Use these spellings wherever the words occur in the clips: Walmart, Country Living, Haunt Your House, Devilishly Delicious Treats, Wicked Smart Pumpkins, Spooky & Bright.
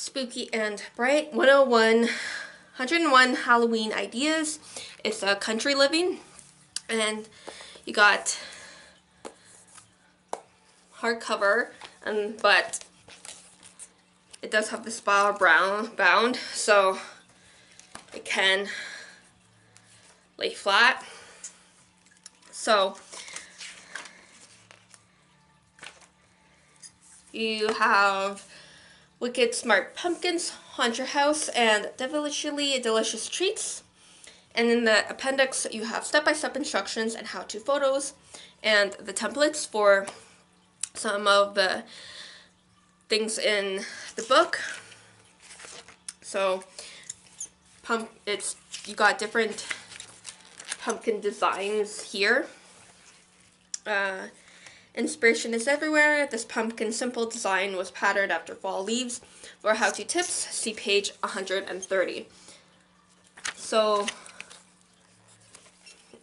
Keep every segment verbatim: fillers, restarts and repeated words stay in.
Spooky and Bright one oh one, one oh one Halloween Ideas. It's a Country Living, and you got hardcover, and but it does have the spiral brown bound, so it can lay flat. So you have Wicked Smart Pumpkins, Haunt Your House, and Devilishly Delicious Treats. And in the appendix, you have step-by-step instructions and how-to photos, and the templates for some of the things in the book. So, pump it's you got different pumpkin designs here. Uh, Inspiration is everywhere. This pumpkin simple design was patterned after fall leaves. For how-to tips, see page one hundred thirty. So,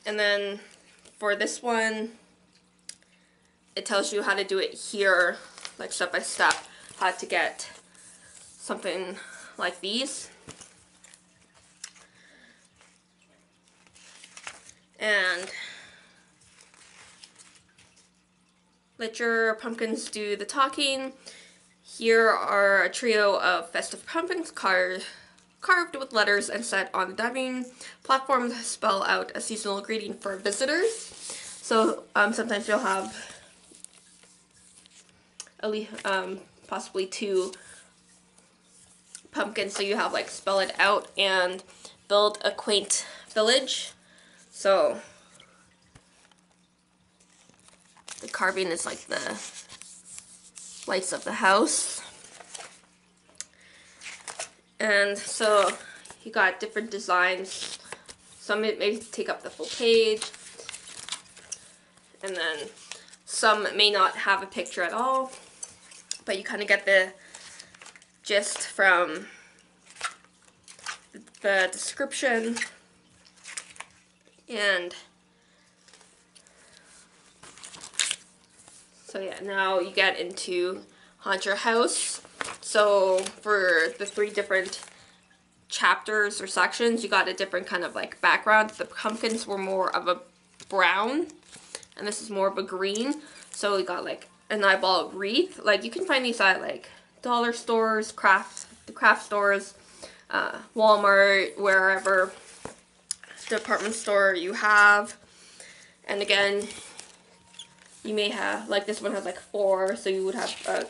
and then for this one, it tells you how to do it here, like step by step, how to get something like these. And let your pumpkins do the talking. Here are a trio of festive pumpkins car carved with letters and set on the diving platform to spell out a seasonal greeting for visitors. So um, sometimes you'll have at least, um, possibly two pumpkins, so you have like spell it out and build a quaint village. So the carving is like the lights of the house. And so you got different designs. Some may take up the full page, and then some may not have a picture at all, but you kind of get the gist from the description. And so yeah, now you get into Haunt Your House. So for the three different chapters or sections, you got a different kind of like background. The pumpkins were more of a brown, and this is more of a green. So we got like an eyeball wreath. Like you can find these at like dollar stores, crafts, the craft stores, uh, Walmart, wherever department store you have. And again, you may have, like this one has like four, so you would have a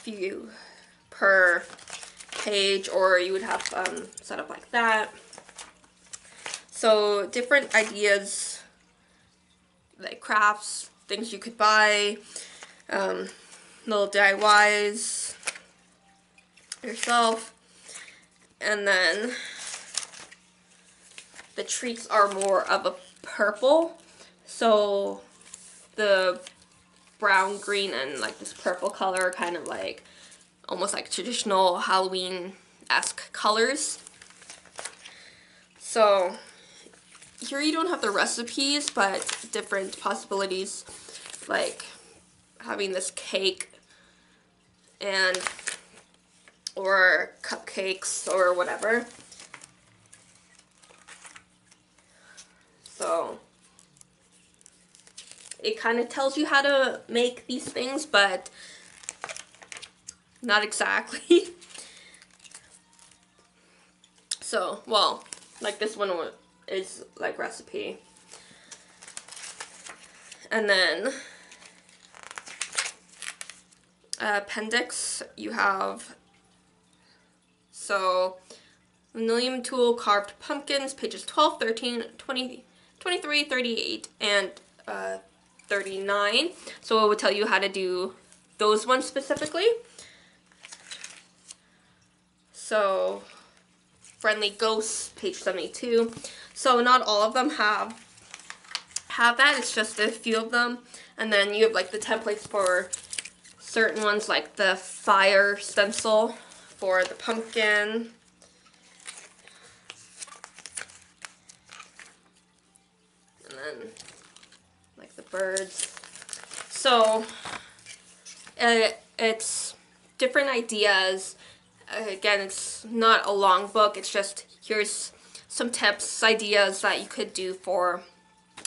few per page, or you would have um, set up like that. So different ideas, like crafts, things you could buy, um, little D I Ys yourself. And then the treats are more of a purple. So the brown, green, and like this purple color, kind of like almost like traditional Halloween-esque colors. So here you don't have the recipes, but different possibilities, like having this cake and or cupcakes or whatever. So it kind of tells you how to make these things, but not exactly. So, well, like this one is like recipe. And then appendix, you have, so linoleum tool carved pumpkins, pages twelve, thirteen, twenty, twenty-three, thirty-eight, and uh, thirty-nine. So it would tell you how to do those ones specifically. So friendly ghosts, page seventy-two. So not all of them have have that, it's just a few of them. And then you have like the templates for certain ones, like the fire stencil for the pumpkin. And then like the birds. So it, it's different ideas. Uh, again, it's not a long book, it's just here's some tips, ideas that you could do for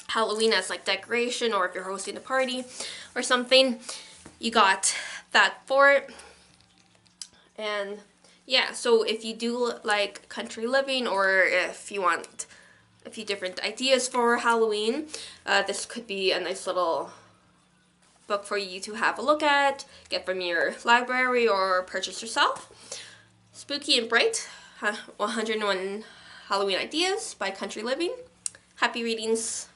Halloween as like decoration, or if you're hosting a party or something. You got that for it. And yeah, so if you do like country living, or if you want a few different ideas for Halloween, uh, this could be a nice little book for you to have a look at, get from your library, or purchase yourself. Spooky and Bright, one hundred and one Halloween Ideas by Country Living. Happy readings.